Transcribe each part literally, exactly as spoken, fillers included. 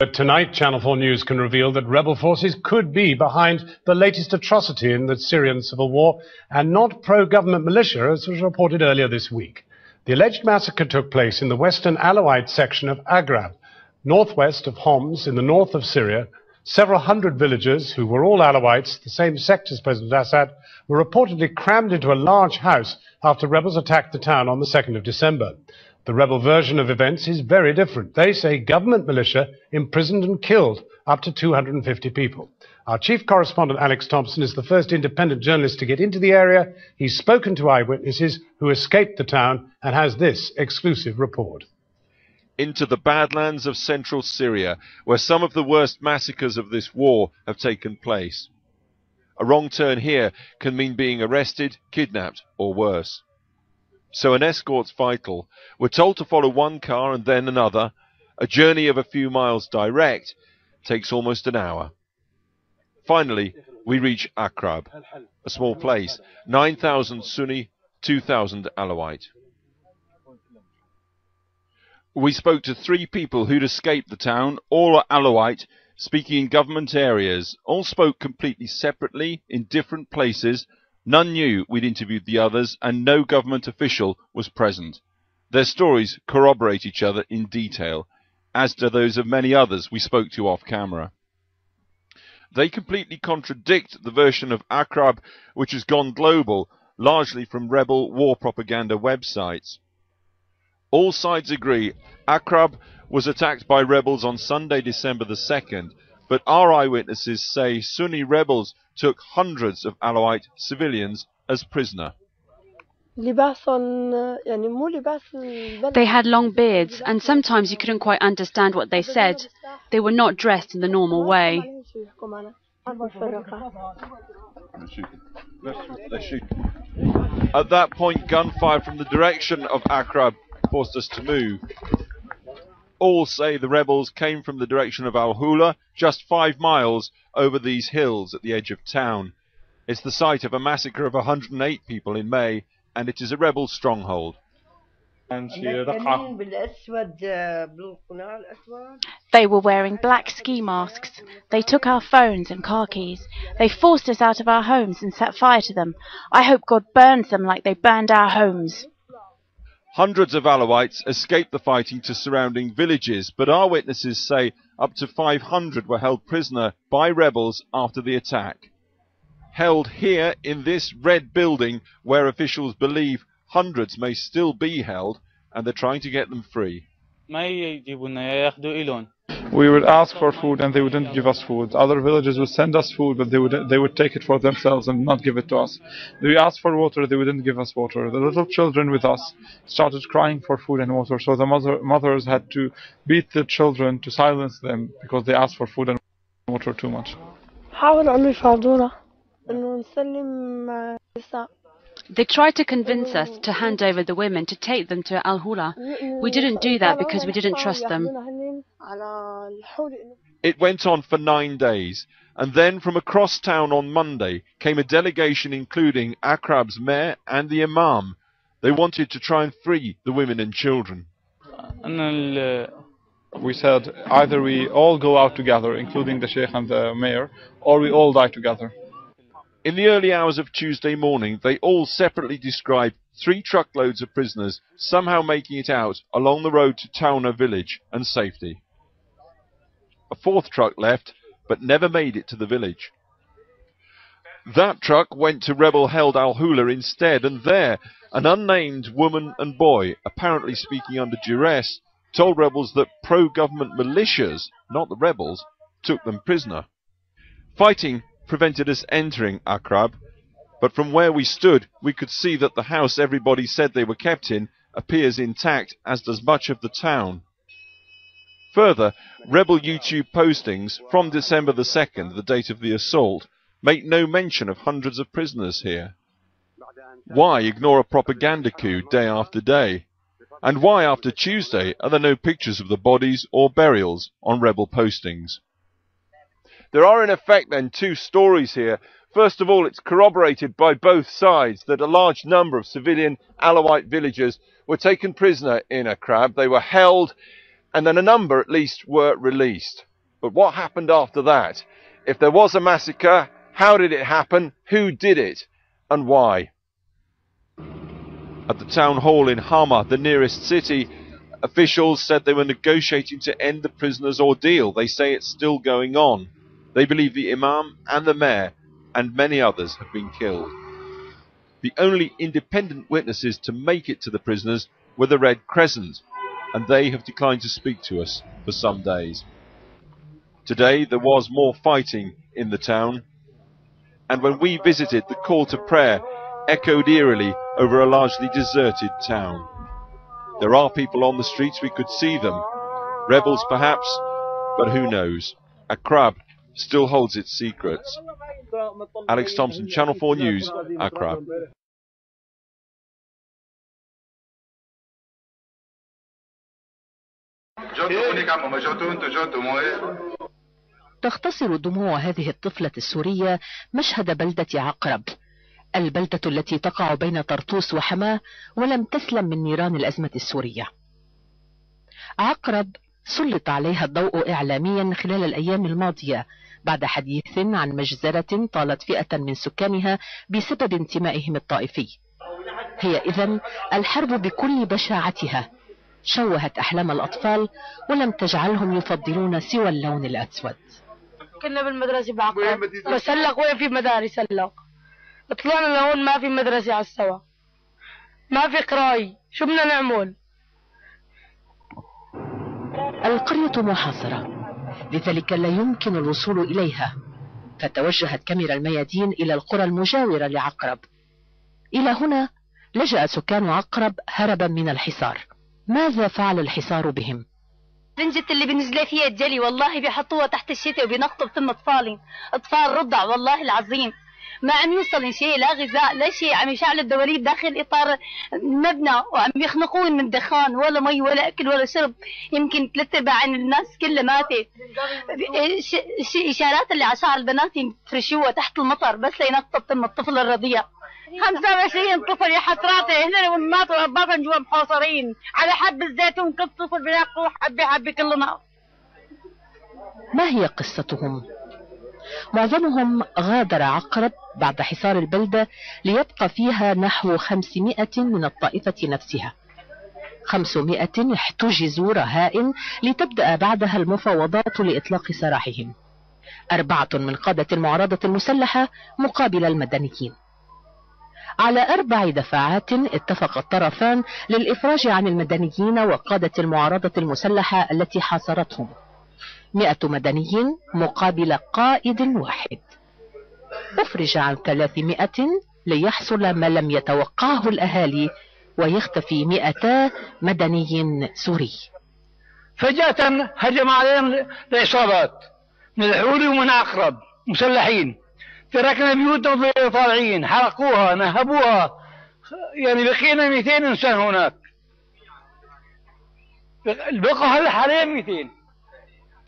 But tonight, Channel four News can reveal that rebel forces could be behind the latest atrocity in the Syrian civil war, and not pro-government militia, as was reported earlier this week. The alleged massacre took place in the western Alawite section of Aqrab, northwest of Homs, in the north of Syria. Several hundred villagers, who were all Alawites, the same sect as President Assad, were reportedly crammed into a large house after rebels attacked the town on the second of December. The rebel version of events is very different. They say government militia imprisoned and killed up to two hundred fifty people. Our chief correspondent, Alex Thompson, is the first independent journalist to get into the area. He's spoken to eyewitnesses who escaped the town and has this exclusive report. Into the badlands of central Syria, where some of the worst massacres of this war have taken place. A wrong turn here can mean being arrested, kidnapped, or worse. So an escort's vital. We're told to follow one car and then another. A journey of a few miles direct takes almost an hour. Finally, we reach Aqrab, a small place, nine thousand Sunni, two thousand Alawite. We spoke to three people who'd escaped the town, all are Alawite, speaking in government areas, all spoke completely separately in different places. None knew we'd interviewed the others, and no government official was present. Their stories corroborate each other in detail, as do those of many others we spoke to off camera. They completely contradict the version of Aqrab which has gone global, largely from rebel war propaganda websites. All sides agree Aqrab was attacked by rebels on Sunday, December the second, but our eyewitnesses say Sunni rebels took hundreds of Alawite civilians as prisoner. They had long beards, and sometimes you couldn't quite understand what they said. They were not dressed in the normal way. At that point, gunfire from the direction of Aqrab forced us to move. All say the rebels came from the direction of Al-Houla, just five miles over these hills at the edge of town. It's the site of a massacre of one hundred eight people in May, and it is a rebel stronghold. They were wearing black ski masks. They took our phones and car keys. They forced us out of our homes and set fire to them. I hope God burns them like they burned our homes. Hundreds of Alawites escaped the fighting to surrounding villages, but our witnesses say up to five hundred were held prisoner by rebels after the attack. Held here in this red building, where officials believe hundreds may still be held, and they're trying to get them free. We would ask for food and they wouldn't give us food. Other villages would send us food, but they would, they would take it for themselves and not give it to us. We asked for water, they wouldn't give us water. The little children with us started crying for food and water, so the mother, mothers had to beat the children to silence them because they asked for food and water too much. They tried to convince us to hand over the women, to take them to Al-Houla. We didn't do that because we didn't trust them. It went on for nine days, and then from across town on Monday came a delegation including Aqrab's mayor and the imam. They wanted to try and free the women and children. We said either we all go out together, including the sheikh and the mayor, or we all die together. In the early hours of Tuesday morning, they all separately described three truckloads of prisoners somehow making it out along the road to Tauna village and safety. A fourth truck left, but never made it to the village. That truck went to rebel-held Al-Houla instead, and there, an unnamed woman and boy, apparently speaking under duress, told rebels that pro-government militias, not the rebels, took them prisoner. Fighting prevented us entering Aqrab, but from where we stood we could see that the house everybody said they were kept in appears intact, as does much of the town. Further, rebel YouTube postings from December the second, the date of the assault, make no mention of hundreds of prisoners here. Why ignore a propaganda coup day after day? And why after Tuesday are there no pictures of the bodies or burials on rebel postings? There are in effect then two stories here. First of all, it's corroborated by both sides that a large number of civilian Alawite villagers were taken prisoner in Aqrab. They were held and then a number at least were released. But what happened after that? If there was a massacre, how did it happen? Who did it? And why? At the town hall in Hama, the nearest city, officials said they were negotiating to end the prisoner's ordeal. They say it's still going on. They believe the imam and the mayor and many others have been killed. The only independent witnesses to make it to the prisoners were the Red Crescent, and they have declined to speak to us for some days. Today there was more fighting in the town, and when we visited, the call to prayer echoed eerily over a largely deserted town. There are people on the streets, we could see them. Rebels perhaps, but who knows? Aqrab still holds its secrets. Alex Thompson, Channel four News, Aqrab. تختصر دموع هذه الطفلة السورية مشهد بلدة عقرب، البلدة التي تقع بين طرطوس وحماة ولم تسلم من نيران الأزمة السورية. عقرب سلط عليها الضوء إعلاميا خلال الأيام الماضية بعد حديث عن مجزرة طالت فئة من سكانها بسبب انتمائهم الطائفي. هي إذن الحرب بكل بشاعتها شوهت أحلام الأطفال ولم تجعلهم يفضلون سوى اللون الأسود. كنا بالمدرسة بعقرب بسلق وين في مداري سلق، طلعنا لهون ما في مدرسة على السوا، ما في قراي، شو بدنا نعمل؟ القرية محاصرة لذلك لا يمكن الوصول إليها، فتوجهت كاميرا الميادين إلى القرى المجاورة لعقرب. إلى هنا لجأ سكان عقرب هربا من الحصار. ماذا فعل الحصار بهم؟ رنجة اللي بنزلها فيها الجلي والله بيحطوها تحت الشتاء وبينقطوا بتم اطفالي، اطفال رضع والله العظيم، ما عم يوصل شيء لا غذاء لا شيء، عم يشعلوا الدواليب داخل اطار المبنى وعم يخنقون من دخان، ولا مي ولا اكل ولا شرب، يمكن ثلاث ارباع عن الناس كلها ماتت. اشارات اللي على شعر البنات يفرشوها تحت المطر بس لينقطوا بتم الطفل الرضيع. خمسة وعشرين طفل يا حسراتي هنا ماتوا رباطهم جوا محاصرين على حب الزيتون، كل طفل بيلاقوا حبه حبه كل نهار. ما هي قصتهم؟ معظمهم غادر عقرب بعد حصار البلدة ليبقى فيها نحو خمسمائة من الطائفة نفسها. خمسمائة احتجزوا رهائن لتبدأ بعدها المفاوضات لإطلاق سراحهم. أربعة من قادة المعارضة المسلحة مقابل المدنيين. على أربع دفعات اتفق الطرفان للإفراج عن المدنيين وقادة المعارضة المسلحة التي حاصرتهم، مئة مدني مقابل قائد واحد. أفرج عن ثلاثمائة ليحصل ما لم يتوقعه الأهالي ويختفي مئتا مدني سوري. فجأة هجم عليهم العصابات من الحول ومن عقرب مسلحين، تركنا بيوتنا وضينا طالعين، حرقوها نهبوها، يعني بقينا مئتين انسان هناك، بقوا هلا حاليا مئتين.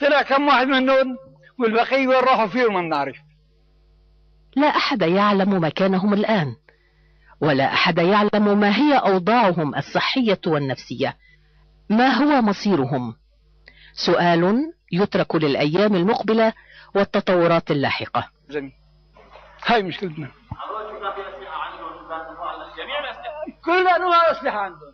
طلع كم واحد منهم والبقيه وين راحوا فيهم ما بنعرف. لا احد يعلم مكانهم الان، ولا احد يعلم ما هي اوضاعهم الصحيه والنفسيه، ما هو مصيرهم. سؤال يترك للايام المقبله والتطورات اللاحقه. جميل. هاي مشكلتنا. كل انواع الاسلحه عندهم.